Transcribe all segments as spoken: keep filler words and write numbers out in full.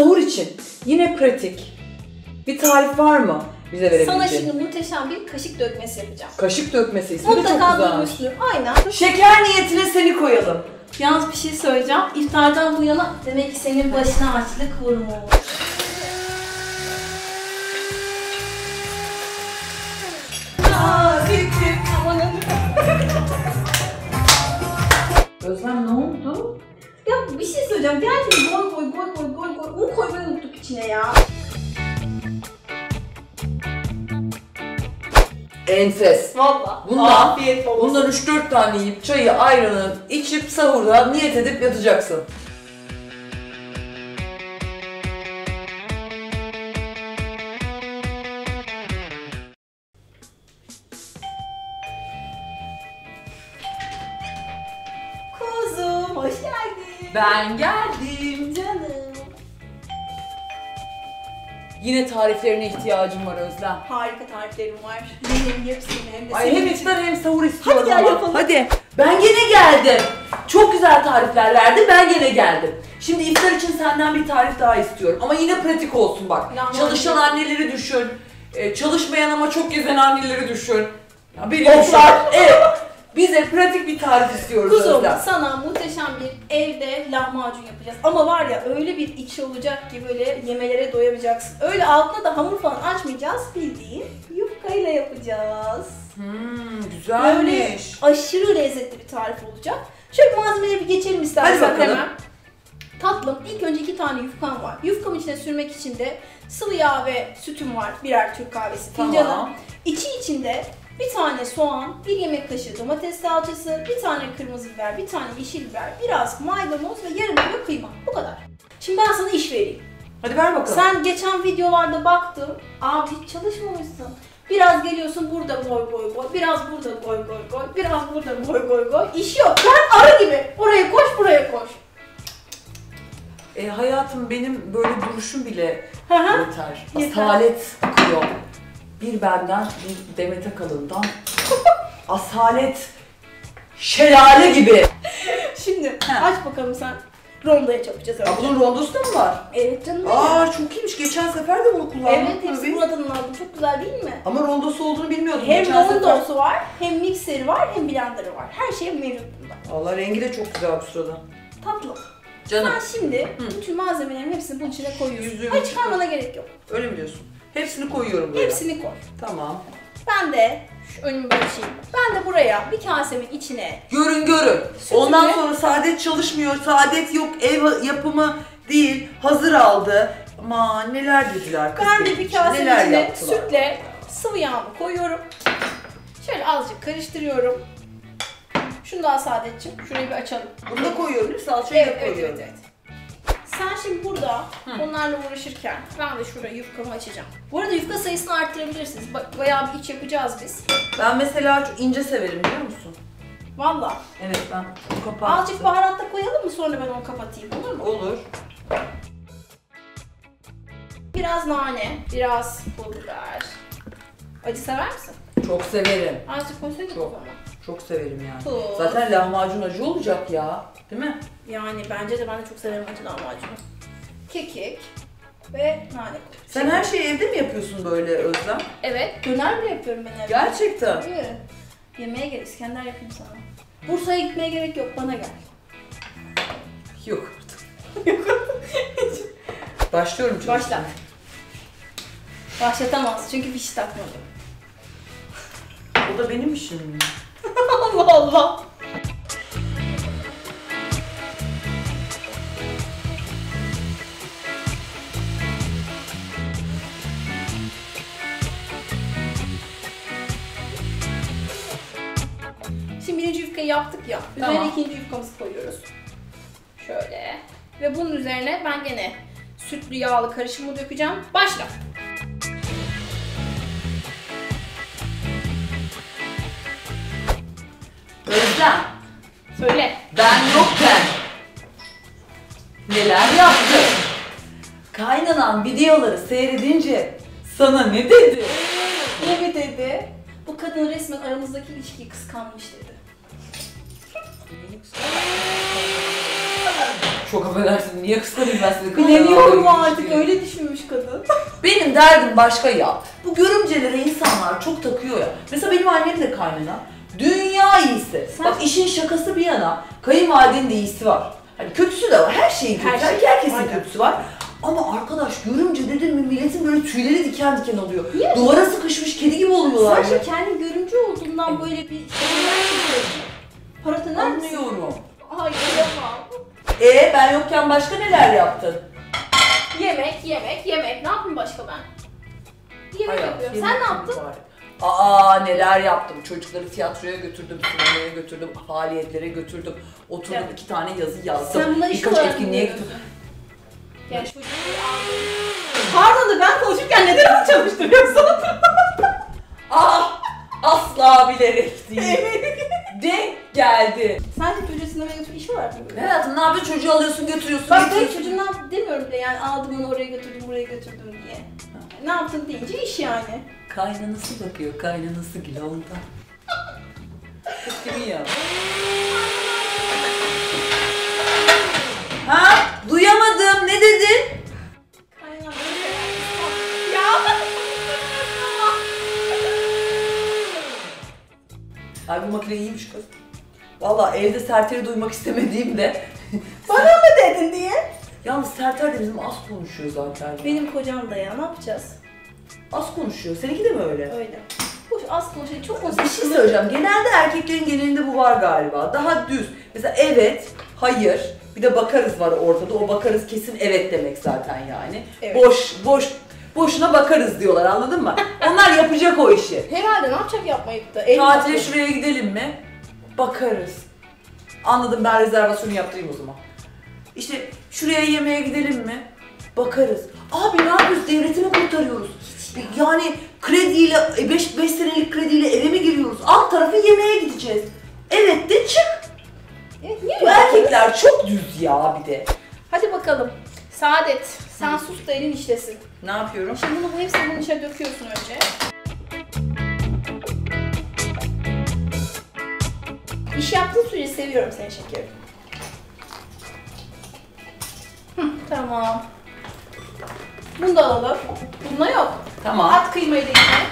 sahur için yine pratik bir tarif var mı bize verebileceğin? Sana şimdi muhteşem bir kaşık dökmesi yapacağım. Kaşık dökmesi ismi de çok güzel. Mutlaka duymuştur. Aynen. Şeker niyetine seni koyalım. Yalnız bir şey söyleyeceğim. İftardan bu yana demek ki senin başına açlık vurmuş. Özlem ne oldu? Ya bir şey söyleyeceğim. Gerçekten gol gol gol gol gol gol. Un koymayı unuttuk içine ya. Enfes. Valla. Bundan, bundan üç dört tane yiyip çayı, ayranı içip sahurda niyet edip yatacaksın. Kuzum hoş geldin. Ben geldim canım. Yine tariflerine ihtiyacım var Özlem. Harika tariflerim var. Benim hepsini hem de Ay hem iftar hem sahur istiyorum. Hadi gel yapalım. Hadi. Ben gene geldim. Çok güzel tarifler verdi. Ben gene geldim. Şimdi iftar için senden bir tarif daha istiyorum. Ama yine pratik olsun bak. Lan Çalışan lan. anneleri düşün. Ee, çalışmayan ama çok gezen anneleri düşün. Ya benim evet. Bize pratik bir tarif istiyoruz. Kuzum Özlem, sana muhteşem bir evde lahmacun yapacağız. Ama var ya öyle bir içi olacak ki böyle yemelere doyamayacaksın. Öyle altına da hamur falan açmayacağız. Bildiğin yufkayla yapacağız. Hmm, güzelmiş. Böyle aşırı lezzetli bir tarif olacak. Şöyle malzemeleri bir geçelim istersen. Hadi bakalım. Hemen. Tatlım, ilk önce iki tane yufkam var. Yufkamın içine sürmek için de sıvı yağ ve sütüm var. Birer Türk kahvesi fincanı. Tamam. İçi içinde bir tane soğan, bir yemek kaşığı domates salçası, bir tane kırmızı biber, bir tane yeşil biber, biraz maydanoz ve yarım kilo kıyma. Bu kadar. Şimdi ben sana iş vereyim. Hadi ver bakalım. Sen geçen videolarda baktım, abi hiç çalışmamışsın. Biraz geliyorsun burada boy boy boy, biraz burada boy boy boy, biraz burada boy boy boy. İş yok. Ben arı gibi. Oraya koş, buraya koş. E hayatım benim böyle duruşum bile yeter. Asalet kılıyor. Bir benden, bir Demet Akalın'dan asalet şelale gibi. Şimdi ha. aç bakalım sen. Rondoya çapacağız önce. Aa, bunun rondosu da mı var? Evet canım. Aa benim. Çok iyiymiş. Geçen sefer de bunu kullandım. Evet hepsi buradan aldım. Çok güzel değil mi? Ama rondosu olduğunu bilmiyordum. Hem Geçen rondosu sefer... var, hem mikseri var, hem blenderı var. Her şey mevcut bunda. Valla rengi de çok güzel bu sırada. Tatlı. Canım. Sen şimdi Hı. bütün malzemelerin hepsini bunun içine koyuyorsun. Yüzüğüm Hayır çıkarmana gerek yok. Öyle mi diyorsun? Hepsini koyuyorum buraya. Hepsini koy. Tamam. Ben de şu önümü açayım. Ben de buraya bir kasemin içine. Görün görün. Sütümü. Ondan sonra Saadet çalışmıyor. Saadet yok. Ev yapımı değil. Hazır aldı. Aman neler dediler. Kız ben de bir kasemin neler içine yaptılar. Sütle sıvı yağımı koyuyorum. Şöyle azıcık karıştırıyorum. Şunu daha Saadetciğim. Şurayı bir açalım. Bunu da koyuyorum. Salçayı evet, da koyuyorum. Evet, evet, evet. Sen şimdi burada Hı. onlarla uğraşırken ben de şuraya yufkamı açacağım. Bu arada yufka sayısını arttırabilirsiniz. Bak bayağı bir iç yapacağız biz. Ben mesela çok ince severim biliyor musun? Valla. Evet ben kapattım. Azıcık baharat da koyalım mı sonra ben onu kapatayım olur mu? Olur. Biraz nane, biraz pul biber. Acı sever misin? Çok severim. Azıcık koysaydın o zaman. Çok severim yani. Tuz. Zaten lahmacun acı olacak ya. Değil mi? Yani bence de ben de çok severim acı lahmacunu. Kekik ve nane. Sen Şimdi... her şeyi evde mi yapıyorsun böyle Özlem? Evet. Döner mi yapıyorum ben evde? Gerçekten. Yürü. Yemeğe gel İskender yapayım sana. Bursa'ya gitmeye gerek yok bana gel. Yok artık. Yok artık. Başlıyorum çünkü. Başla. Başlatamaz çünkü bir şey takmadım. O da benim işim mi? Allah Allah. Şimdi birinci yufkayı yaptık ya. Üzerine tamam. ikinci yufkamızı koyuyoruz. Şöyle. Ve bunun üzerine ben gene sütlü yağlı karışımı dökeceğim. Başla. Özlem. Söyle. Ben yokken neler yaptın? Kaynanan videoları seyredince sana ne dedi? Ne mi dedi? Bu kadın resmen aramızdaki ilişkiyi kıskanmış dedi. Çok affedersin, niye kıskanayım ben sizi? Bilemiyorum artık, öyle düşünmüş kadın. Benim derdim başka ya. Bu görümcelere insanlar çok takıyor ya. Mesela benim annemle kaynana dünya iyisi. Sen... Bak işin şakası bir yana, kayınvalidenin de iyisi var. Hani kötüsü de var, her şeyin kötüsü, her şey. herkesin Aynen. kötüsü var. Ama arkadaş görümce dedim mi milletin böyle tüyleri diken diken oluyor. Niye? Duvara sıkışmış kedi gibi oluyorlar. Sadece kendi görümce olduğundan evet. böyle bir paratoner misin? Anlıyorum. Hayır yapamam. Ee ben yokken başka neler yaptın? Yemek, yemek, yemek. Ne yapayım başka ben? Yemek Hayat, yapıyorum. Yemek Sen ne yaptın? Bari. Aa neler yaptım. Çocukları tiyatroya götürdüm, sinemaya götürdüm, faaliyetlere götürdüm. Oturdum evet. iki tane yazı yazdım. Sen bunları Birkaç etkinliğe götürdüm. Ya çocuğu... Pardon da ben konuşurken neden onu çalıştırıyorsun? Ah! Asla bilerek değil. Evet. Denk geldi. Sence çocuğu sinemaya götürüp işi var mı? Evet hayatım, ne yapıyorsun? Çocuğu alıyorsun, götürüyorsun. Bak ben çocuğundan demiyorum bile yani aldım onu oraya götürdüm, buraya götürdüm diye. Ha. Ne yaptın deyince iş yani. Kaynanası bakıyor, kaynanası gül onda. Kız gibi ya. Ha? Duyamadım. Ne dedin? Kaynana. Ya. Ay bu makine iyiymiş kız. Valla evde Serter'i duymak istemediğimde bana mı dedin diye? Yalnız Serter de bizim az konuşuyor zaten. Benim kocam da ya. Ne yapacağız? Az konuşuyor. Seninki de mi öyle? Öyle. Boş, az konuşuyor. Çok konuşuyor. Bir şey söyleyeceğim. Genelde erkeklerin genelinde bu var galiba. Daha düz. Mesela evet, hayır. Bir de bakarız var ortada. O bakarız kesin evet demek zaten yani. Evet. Boş, boş, boşuna bakarız diyorlar, anladın mı? Onlar yapacak o işi. Herhalde ne yapacak yapmayıp da? Tatile şuraya gidelim mi? Bakarız. Anladım, ben rezervasyonu yaptırayım o zaman. İşte şuraya yemeğe gidelim mi? Bakarız. Abi ne yapıyoruz? Devletini kurtarıyoruz. Yani krediyle, beş senelik krediyle eve mi giriyoruz? Alt tarafı yemeğe gideceğiz. Evet de çık. Evet, niye bu erkekler yapıyoruz? Çok düz ya bir de. Hadi bakalım. Saadet, sen Hı. sus da elin işlesin. Ne yapıyorum? Şimdi bunu hepsini bunun içine döküyorsun önce. İş yaptığın sürece seviyorum seni şekerim. Hı, tamam. Bunu da alalım. Bununla yok. Tamam. At kıymayı da yine.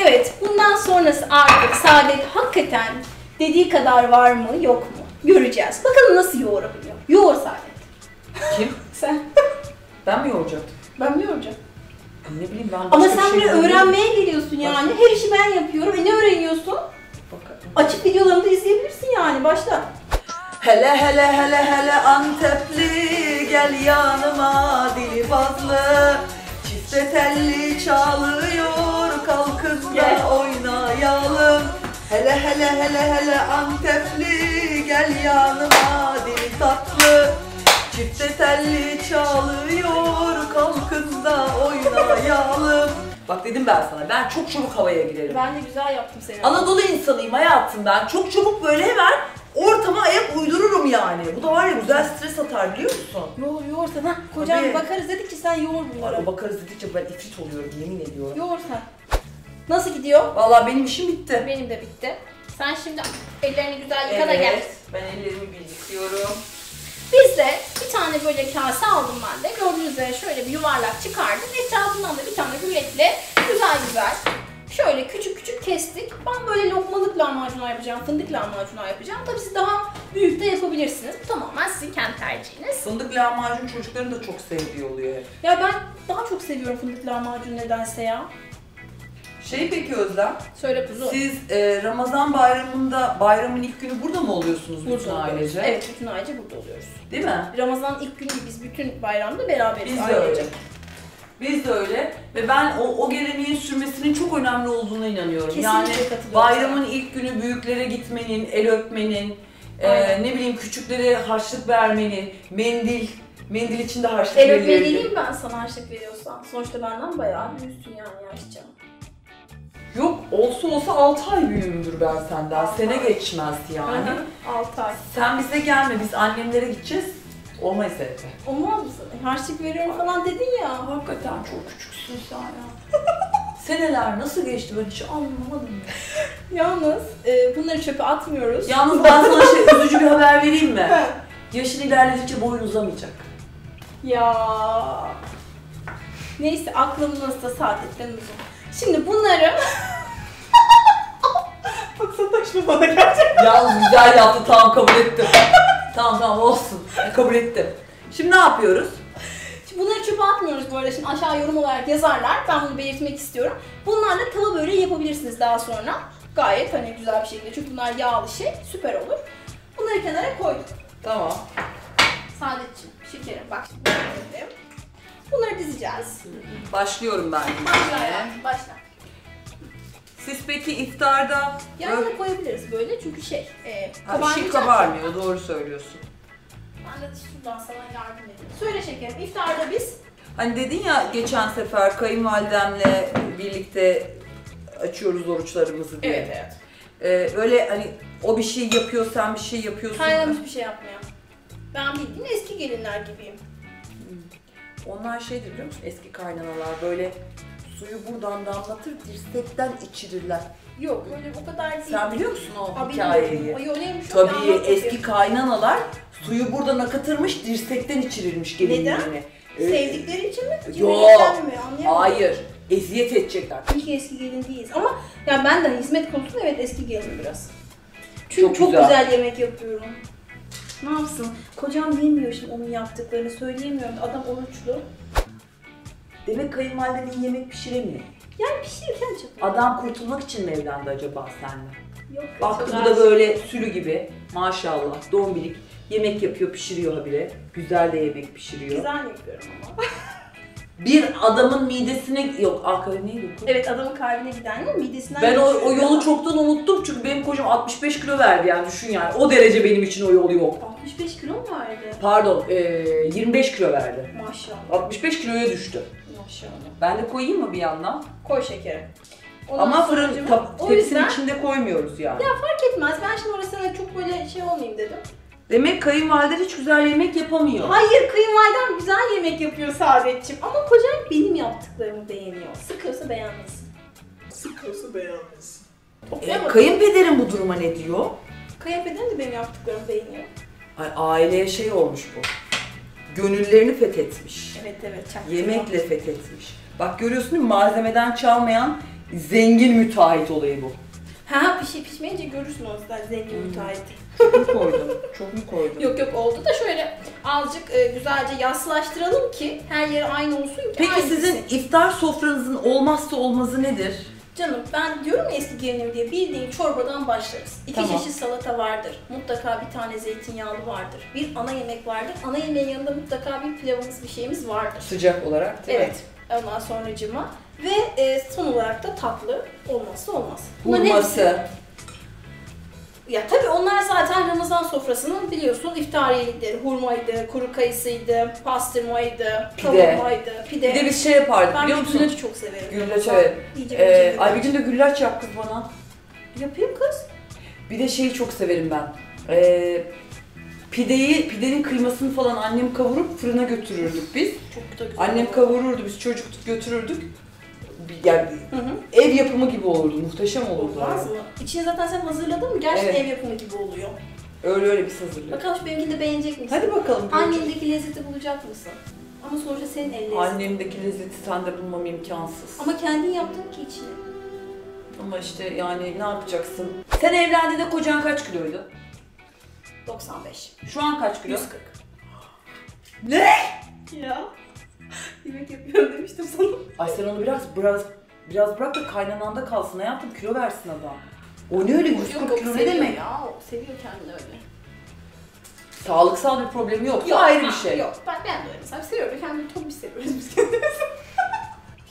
Evet, bundan sonrası artık Saadet hakikaten dediği kadar var mı yok mu göreceğiz. Bakalım nasıl yoğurabiliyor. Yoğur Saadet. Kim? Sen. Ben mi yoğuracaktım? Ben mi yoğuracağım? Ne bileyim ben. Ama sen buraya şey öğrenmeye geliyorsun yani. Başka. Her işi ben yapıyorum. E ne öğreniyorsun? Bakalım. Açık videolarımı da izleyebilirsin yani. Başla. Hele hele hele hele Antepli gel yanıma dili bazlı. Çifte telli çalıyor. Kalkın da oynayalım. Hele hele hele hele Antepli gel yanıma dil tatlı. Çifte telli çalıyor. Kalkın da oynayalım. Bak dedim ben sana, ben çok çabuk havaya girerim. Ben de güzel yaptım seni. Anadolu insanıyım hayatım ben. Çok çabuk böyle hemen ortama ayak uydururum yani. Bu da var ya güzel stres atar biliyor musun? Ne oluyor sana? Kocam Tabii. bakarız dedikçe sen yoğur bunlara. Bakarız dedikçe ben ifrit oluyorum yemin ediyorum. Yoğur sen. Nasıl gidiyor? Vallahi benim işim bitti. Benim de bitti. Sen şimdi ellerini güzel yıka da gel. Evet, ben ellerimi birlikliyorum. Biz de bir tane böyle kase aldım ben de. Gördüğünüz üzere şöyle bir yuvarlak çıkardım. Etrafından da bir tane gületle güzel güzel şöyle küçük küçük kestik. Ben böyle lokmalık lahmacunlar yapacağım, fındık lahmacunlar yapacağım. Tabii siz daha büyük de yapabilirsiniz. Bu tamamen sizin kendi tercihiniz. Fındık lahmacun çocukların da çok sevdiği oluyor hep. Ya ben daha çok seviyorum fındık lahmacun nedense ya. Şey peki Özlem, söyle kuzu. Siz e, Ramazan bayramında, bayramın ilk günü burada mı oluyorsunuz burada bütün oluyoruz. ailece? Evet, bütün ailece burada oluyoruz. Değil mi? Ramazan'ın ilk günü biz bütün bayramda beraberiz biz ailece. De öyle. Biz de öyle ve ben o, o geleneğin sürmesinin çok önemli olduğuna inanıyorum. Kesinlikle yani bayramın sana. ilk günü büyüklere gitmenin, el öpmenin, e, ne bileyim küçüklere harçlık vermenin, mendil, mendil içinde harçlık verilebilir. El öpmeyi değil mi ben sana harçlık veriyorsam? Sonuçta benden bayağı büyüksün yani yaşça. Yok, olsa olsa altı ay büyüğümdür ben senden. Sene geçmez yani. altı ay. Sen bize gelme, biz annemlere gideceğiz. Olmayız evde. Olmaz mısın? Harçlık veriyorum falan dedin ya. Hakikaten çok küçüksün sen ya. Seneler nasıl geçti ben hiç anlamadım. Yalnız e, bunları çöpe atmıyoruz. Yalnız ben sana şey, üzücü bir haber vereyim mi? Yaşın ilerledikçe boyun uzamayacak. Ya. Neyse aklımızda saadetten uzun. Şimdi bunları... Bak sataşma bana gerçekten. Yalnız güzel yaptı, tamam kabul ettim. Tamam tamam olsun, kabul ettim. Şimdi ne yapıyoruz? Bunları çöpe atmıyoruz bu arada. Şimdi aşağı yorum olarak yazarlar. Ben bunu belirtmek istiyorum. Bunlarla tava böreği yapabilirsiniz daha sonra. Gayet hani güzel bir şekilde. Çünkü bunlar yağlı şey. Süper olur. Bunları kenara koyduk. Tamam. Saadetciğim, şekerim bak şimdi bunları, bunları dizeceğiz. Başlıyorum ben. Başla hayatım, başla. Siz peki iftarda... Yanına koyabiliriz böyle çünkü şey... E, ha, şey kabarmıyor, doğru söylüyorsun. Ben de şuradan sana yardım edeyim. Söyle şekerim, iftarda biz... Hani dedin ya geçen sefer kayınvalidemle birlikte açıyoruz oruçlarımızı diye. Evet, evet. Ee, öyle hani o bir şey yapıyor, sen bir şey yapıyorsun. Hayır, hiçbir şey yapmıyor. Ben bildiğin eski gelinler gibiyim. Onlar şeydir biliyor musun? Eski kaynanalar böyle suyu buradan damlatır, dirsekten içirirler. Yok, öyle o kadar değil. Sen biliyor musun o Abi, hikayeyi? Ay, öyleymiş, tabii eski kaynanalar suyu buradan akıtırmış, dirsekten içirilmiş gelinlerine. Neden? Ee, Sevdikleri için mi? Yok, hayır. Eziyet edecekler. Çünkü eski gelin değiliz ama yani ben de hizmet konusunda evet eski gelin biraz. Çünkü çok, çok güzel. güzel yemek yapıyorum. Ne yapsın? Kocam bilmiyor şimdi onun yaptıklarını, söyleyemiyorum. Adam oruçlu. Demek kayınvalidenin yemek pişiremiyor. Yani pişirirken çapıyor. Adam kurtulmak için mi evlendi acaba seninle? Yok. Bak bu da böyle sülü gibi maşallah dombilik yemek yapıyor, pişiriyor habire. Güzel de yemek pişiriyor. Güzel yapıyorum ama. Bir adamın midesine, yok kalbine neydi? Evet, adamın kalbine gidenin midesinden... Ben o, o yolu ama çoktan unuttum çünkü benim kocam altmış beş kilo verdi yani düşün yani. O derece benim için o yolu yok. altmış beş kilo mu verdi? Pardon, e, yirmi beş kilo verdi. Maşallah. altmış beş kiloya düştü. Maşallah. Ben de koyayım mı bir yandan? Koy şekerim. Ondan ama fırın tepsinin yüzden... içinde koymuyoruz yani. Ya fark etmez, ben şimdi orasına çok böyle şey olmayayım dedim. Demek kayınvaliden hiç güzel yemek yapamıyor. Hayır, kayınvaliden güzel yemek yapıyor Saadetciğim. Ama kocam benim yaptıklarımı beğeniyor. Sıkıyorsa beğenmesin. Sıkıyorsa beğenmesin. E, kayınpederin bu duruma ne diyor? Kayınpederin de benim yaptıklarımı beğeniyor. Ay, aileye şey olmuş bu. Gönüllerini fethetmiş. Evet evet. Çaktım. Yemekle fethetmiş. Bak görüyorsun değil mi? Malzemeden çalmayan zengin müteahhit olayı bu. Ha, pişi pişmeyince görürsün o yüzden zengin müteahhit. Çok mu koydum? Çok mu koydum? Yok yok oldu da şöyle azıcık e, güzelce yaslaştıralım ki her yere aynı olsun ki. Peki aynısı. Sizin iftar sofranızın olmazsa olmazı nedir? Canım ben diyorum ya eski gelinim diye bildiğin çorbadan başlarız. İki tamam. Çeşit salata vardır. Mutlaka bir tane zeytinyağlı vardır. Bir ana yemek vardır. Ana yemeğin yanında mutlaka bir pilavımız bir şeyimiz vardır. Sıcak olarak değil evet. Mi? Evet. Ondan sonracığıma. Ve e, son olarak da tatlı olmazsa olmaz. Hurması. Ya tabii onlar zaten Ramazan sofrasının biliyorsun iftariyelileri, hurmaydı, kuru kayısıydı, pastırmaydı, kavurmaydı, pide. Bir de biz şey yapardık ben biliyor musun? Ben güllaçı çok severim. Güllaç evet. Ee, ay bir gün de güllaç yap kız bana. Yapayım kız. Bir de şeyi çok severim ben. Ee, pideyi, pidenin kıymasını falan annem kavurup fırına götürürdük biz. Çok da güzel. Annem kavururdu, biz çocuktuk götürürdük. Yani hı hı. Ev yapımı gibi olurdu, muhteşem olurdu. Olmaz mı? İçini zaten sen hazırladın mı? Gerçekten evet. Ev yapımı gibi oluyor. Öyle öyle bir hazırlıyor. Bakalım şu benimkini de beğenecek misin? Hadi bakalım. Annemdeki lezzeti bulacak mısın? Ama sonuçta senin el lezzetin. Annemdeki lezzeti sende bulmam imkansız. Ama kendin yaptın ki içini. Ama işte yani ne yapacaksın? Sen evlendiğinde kocan kaç kiloydu? doksan beş. Şu an kaç kilo? yüz kırk. Ne? Ya. Yemek yapıyorum demiştim sana. Ay sen onu biraz biraz biraz bırak da kaynananda kalsın hayatım, kilo versin adam. O ne öyle yüz kırk kilo ne demek? Ya, seviyor kendini öyle. Sağlıksal bir problemi yok, yok ayrı ha, bir şey. Yok ben, ben de öyle mesela seviyorum, kendimi tombiş seviyoruz biz kendimiz.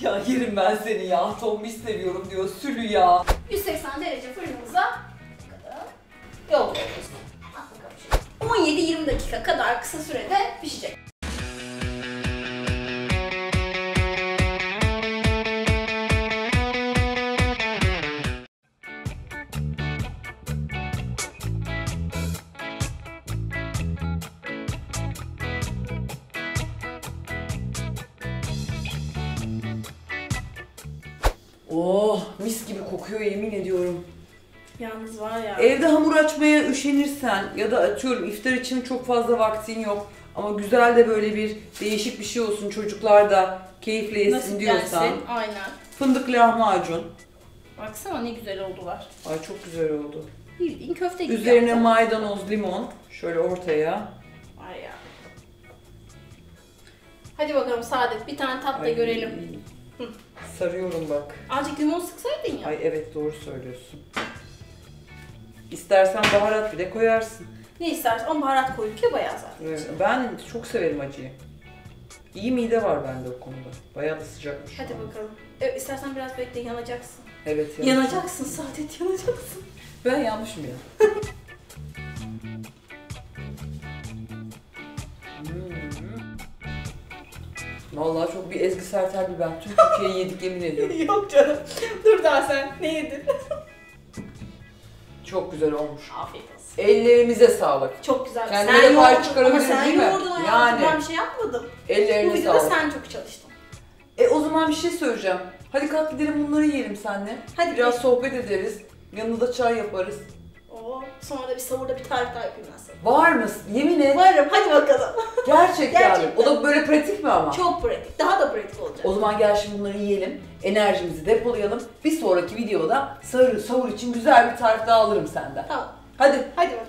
Ya yerim ben seni ya, tombiş seviyorum diyor, sülü ya. yüz seksen derece fırınımıza yolluyoruz. on yedi yirmi dakika kadar kısa sürede pişecek. Oh, mis gibi kokuyor yemin ediyorum. Yalnız var ya. Evde hamur açmaya üşenirsen ya da atıyorum iftar için çok fazla vaktin yok ama güzel de böyle bir değişik bir şey olsun, çocuklar da keyifle yesin nasıl diyorsan. Gelsin? Aynen. Fındık lahmacun. Baksana ne güzel oldular. Ay çok güzel oldu. Bildiğin köfte gibi. Üzerine yaptım. Maydanoz, limon şöyle ortaya. Var ya. Hadi bakalım Saadet, bir tane tat da ay, görelim. Hı. Sarıyorum bak. Azıcık limon sıksaydın ya. Ay evet, doğru söylüyorsun. İstersen baharat bile koyarsın. Ne istersen, ama baharat koyup ya bayağı zaten. Evet, ben çok severim acıyı. İyi mide var bende o konuda. Bayağı da sıcakmış. Hadi bakalım. E, istersen biraz bekle, yanacaksın. Evet yanacaksın. Yanacaksın Saadet, yanacaksın. Ben yanmışım ya. Vallahi çok bir Ezgi Sertel bir ben. Tüm Türkiye'yi yedik yemin ediyorum. Yok canım. Dur daha sen. Ne yedin? Çok güzel olmuş. Afiyet olsun. Ellerimize sağlık. Çok güzel. Kendine de pay çıkarabiliriz değil mi? Ama sen yoğurdun hayatım. Yani. Ben bir şey yapmadım. Ellerine sağlık. Bu videoda sen çok çalıştın. E o zaman bir şey söyleyeceğim. Hadi kalk gidelim bunları yiyelim seninle. Hadi biraz gidelim. Sohbet ederiz. Yanında çay yaparız. Oo, sonra da bir savurda bir tarif daha yapayım ben sana. Var mısın? Yemin et. Varım, hadi bakalım. Gerçekten. Gerçekten. O da böyle pratik mi ama? Çok pratik, daha da pratik olacak. O zaman gel şimdi bunları yiyelim, enerjimizi depolayalım. Bir sonraki videoda sarı savur için güzel bir tarif daha alırım senden. Tamam. Hadi. Hadi.